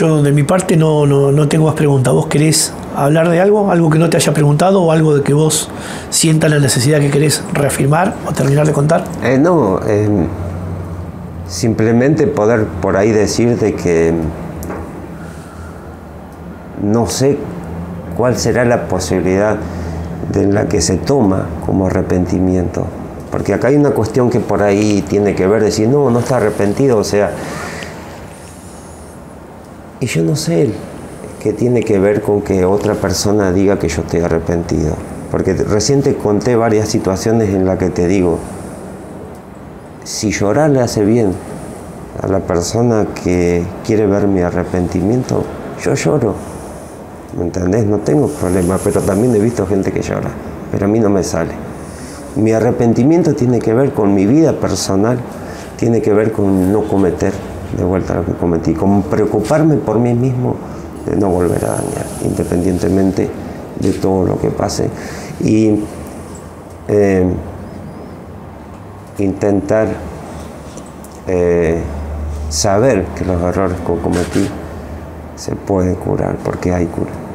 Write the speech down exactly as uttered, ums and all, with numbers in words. Yo de mi parte no, no, no tengo más preguntas. ¿Vos querés hablar de algo? ¿Algo que no te haya preguntado o algo de que vos sientas la necesidad que querés reafirmar o terminar de contar? Eh, no, eh, simplemente poder por ahí decir de que no sé cuál será la posibilidad de la que se toma como arrepentimiento. Porque acá hay una cuestión que por ahí tiene que ver, decir, no, no está arrepentido, o sea... Y yo no sé qué tiene que ver con que otra persona diga que yo estoy arrepentido. Porque recién te conté varias situaciones en las que te digo, si llorar le hace bien a la persona que quiere ver mi arrepentimiento, yo lloro. ¿Me entendés? No tengo problema, pero también he visto gente que llora, pero a mí no me sale. Mi arrepentimiento tiene que ver con mi vida personal, tiene que ver con no cometer de vuelta lo que cometí, con preocuparme por mí mismo de no volver a dañar, independientemente de todo lo que pase. Y eh, intentar eh, saber que los errores que cometí se pueden curar, porque hay cura.